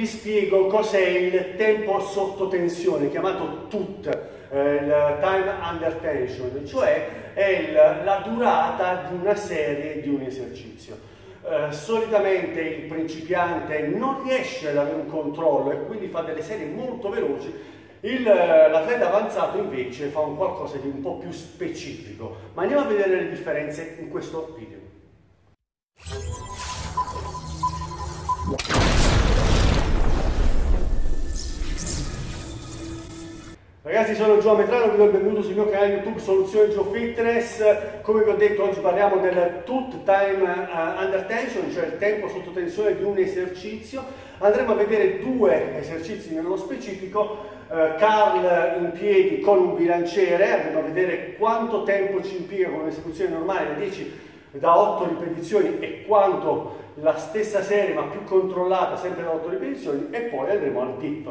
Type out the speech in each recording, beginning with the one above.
Vi spiego cos'è il tempo sotto tensione, chiamato TUT, il time under tension, cioè è la durata di una serie di un esercizio. Solitamente il principiante non riesce ad avere un controllo e quindi fa delle serie molto veloci. L'atleta avanzato invece fa un qualcosa di un po' più specifico, ma andiamo a vedere le differenze in questo video. Ragazzi, sono Gio Ametrano, vi do il benvenuto sul mio canale YouTube Soluzioni Geofitness. Come vi ho detto, oggi parliamo del TUT, time under tension, cioè il tempo sotto tensione di un esercizio. Andremo a vedere due esercizi nello specifico, curl in piedi con un bilanciere. Andremo a vedere quanto tempo ci impiega con un'esecuzione normale da 8 ripetizioni e quanto la stessa serie ma più controllata sempre da 8 ripetizioni, e poi andremo al dip.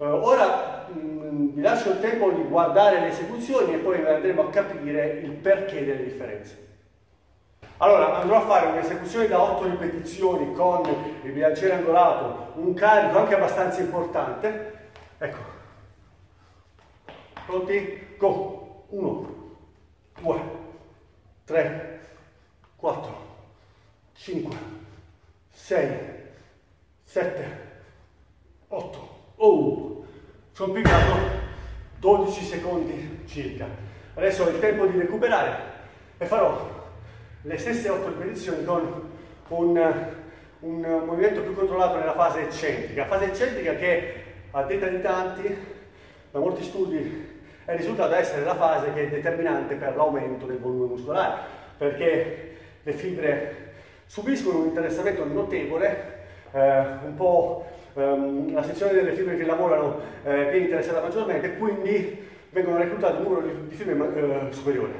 Ora vi lascio il tempo di guardare le esecuzioni e poi andremo a capire il perché delle differenze. Allora, andrò a fare un'esecuzione da 8 ripetizioni con il bilanciere angolato, un carico anche abbastanza importante. Ecco, pronti? Go! 1, 2, 3, 4, 5, 6, 7, 8. Oh, ci ho impiegato 12 secondi circa. Adesso ho il tempo di recuperare e farò le stesse 8 ripetizioni con un movimento più controllato nella fase eccentrica. Fase eccentrica che, a detta di tanti, da molti studi, è risultata essere la fase che è determinante per l'aumento del volume muscolare, perché le fibre subiscono un interessamento notevole, un po'. La sezione delle fibre che lavorano viene interessata maggiormente, quindi vengono reclutate un numero di fibre superiore.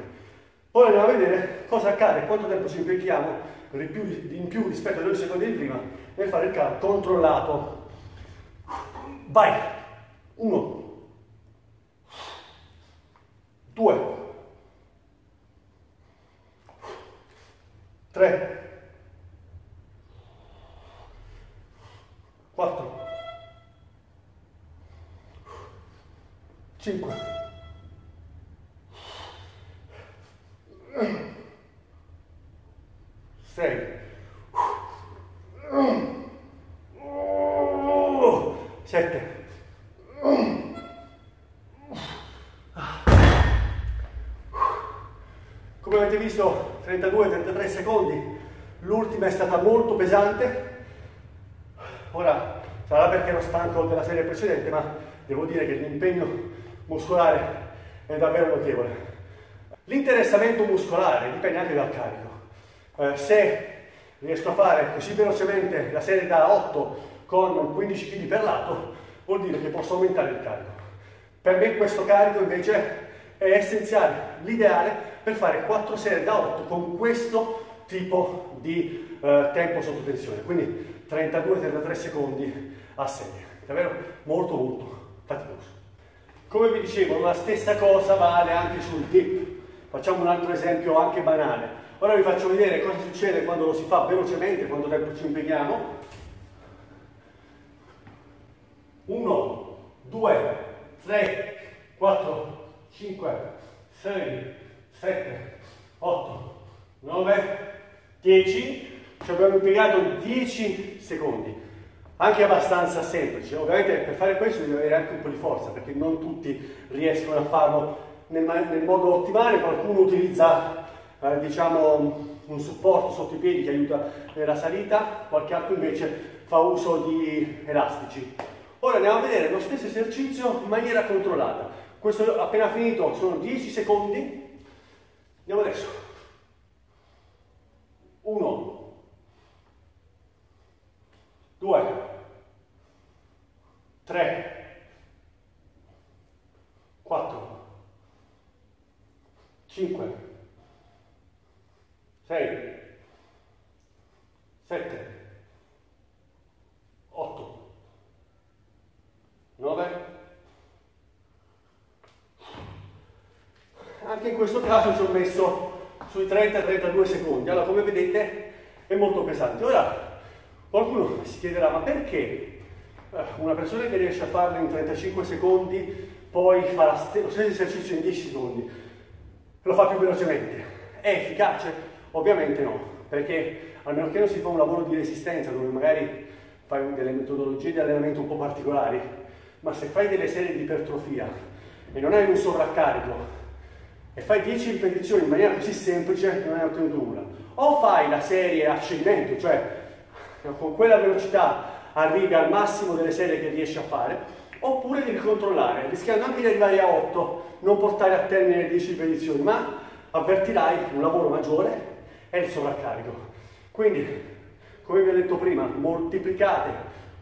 Poi andiamo a vedere cosa accade, quanto tempo ci impieghiamo in più rispetto ai 12 secondi di prima nel fare il curl controllato. Vai! 1, 2, 3, 4, 5, 6, 7, come avete visto, 32-33 secondi, l'ultima è stata molto pesante. Ora sarà perché ero stanco della serie precedente, ma devo dire che l'impegno muscolare è davvero notevole. L'interessamento muscolare dipende anche dal carico. Se riesco a fare così velocemente la serie da 8 con 15 kg per lato, vuol dire che posso aumentare il carico. Per me questo carico invece è essenziale, l'ideale per fare 4 serie da 8 con questo tipo di tempo sotto tensione, quindi 32-33 secondi a serie, davvero molto molto faticoso. Come vi dicevo, la stessa cosa vale anche sul dip. Facciamo un altro esempio anche banale. Ora vi faccio vedere cosa succede quando lo si fa velocemente, quanto tempo ci impieghiamo. 1, 2, 3, 4, 5, 6, 7, 8, 9, 10. Ci abbiamo impiegato 10 secondi, anche abbastanza semplice. Ovviamente per fare questo devi avere anche un po' di forza, perché non tutti riescono a farlo nel modo ottimale. Qualcuno utilizza diciamo un supporto sotto i piedi che aiuta nella salita, qualche altro invece fa uso di elastici. Ora andiamo a vedere lo stesso esercizio in maniera controllata. Questo appena finito, sono 10 secondi. Andiamo adesso. 1, 2, 3, 4, 5, 6, 7, 8, 9. Anche in questo caso ci ho messo sui 30-32 secondi. Allora, come vedete, è molto pesante. Ora, qualcuno si chiederà: ma perché una persona che riesce a farlo in 35 secondi poi fa lo stesso esercizio in 10 secondi, lo fa più velocemente. È efficace? Ovviamente no, perché a meno che non si fa un lavoro di resistenza dove magari fai delle metodologie di allenamento un po' particolari, ma se fai delle serie di ipertrofia e non hai un sovraccarico e fai 10 ripetizioni in maniera così semplice, non hai ottenuto nulla. O fai la serie a cedimento, cioè con quella velocità arrivi al massimo delle serie che riesci a fare, oppure devi controllare, rischiando anche di arrivare a 8, non portare a termine le 10 ripetizioni, ma avvertirai un lavoro maggiore e il sovraccarico. Quindi, come vi ho detto prima, moltiplicate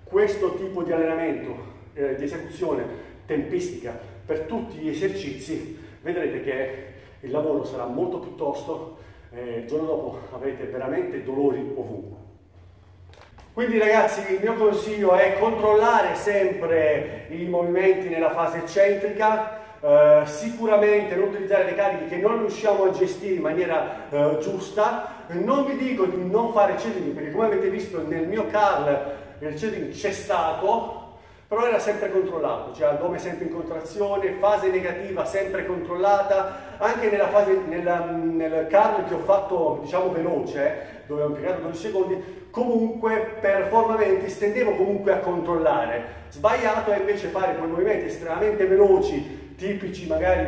questo tipo di allenamento, di esecuzione tempistica per tutti gli esercizi, vedrete che il lavoro sarà molto più tosto, il giorno dopo avrete veramente dolori ovunque. Quindi ragazzi, il mio consiglio è controllare sempre i movimenti nella fase eccentrica, sicuramente non utilizzare le cariche che non riusciamo a gestire in maniera giusta. Non vi dico di non fare ceding, perché come avete visto nel mio curl il ceding c'è stato, però era sempre controllato, cioè addome sempre in contrazione, fase negativa sempre controllata, anche nella fase, nel curl che ho fatto diciamo veloce, dove ho impiegato 12 secondi, comunque per formazioni tendevo comunque a controllare. Sbagliato è invece fare quei movimenti estremamente veloci, tipici magari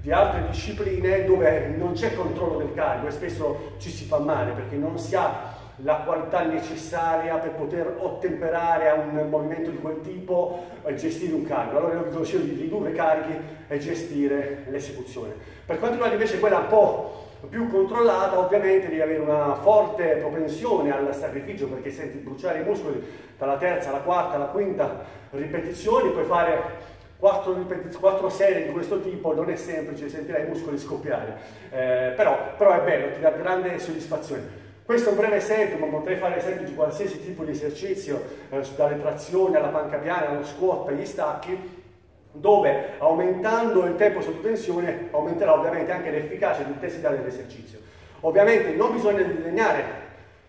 di altre discipline, dove non c'è controllo del carico e spesso ci si fa male perché non si ha la qualità necessaria per poter ottemperare a un movimento di quel tipo e gestire un carico. Allora io vi consiglio di ridurre i carichi e gestire l'esecuzione. Per quanto riguarda invece quella un po' più controllata, ovviamente devi avere una forte propensione al sacrificio, perché senti bruciare i muscoli dalla terza alla quarta alla quinta ripetizione. Puoi fare 4 serie di questo tipo, non è semplice, sentirai i muscoli scoppiare, però è bello, ti dà grande soddisfazione. Questo è un breve esempio, ma potrei fare esempi di qualsiasi tipo di esercizio, dalle trazioni alla panca piana, allo squat, agli stacchi, dove aumentando il tempo sotto tensione aumenterà ovviamente anche l'efficacia e l'intensità dell'esercizio. Ovviamente non bisogna disegnare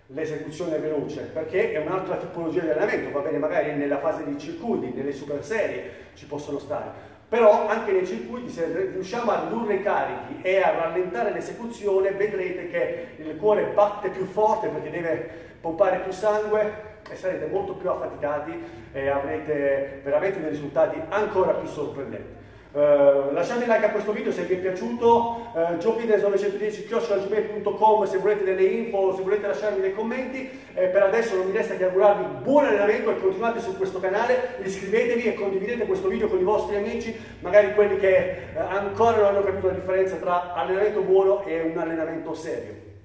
l'esecuzione veloce, perché è un'altra tipologia di allenamento, va bene magari nella fase di circuiti, nelle super serie ci possono stare, però anche nei circuiti se riusciamo a ridurre i carichi e a rallentare l'esecuzione vedrete che il cuore batte più forte perché deve pompare più sangue e sarete molto più affaticati e avrete veramente dei risultati ancora più sorprendenti. Lasciate like a questo video se vi è piaciuto, geofitness910@gmail.com se volete delle info, se volete lasciarmi dei commenti. Per adesso non mi resta che augurarvi buon allenamento e continuate su questo canale, iscrivetevi e condividete questo video con i vostri amici, magari quelli che ancora non hanno capito la differenza tra allenamento buono e un allenamento serio.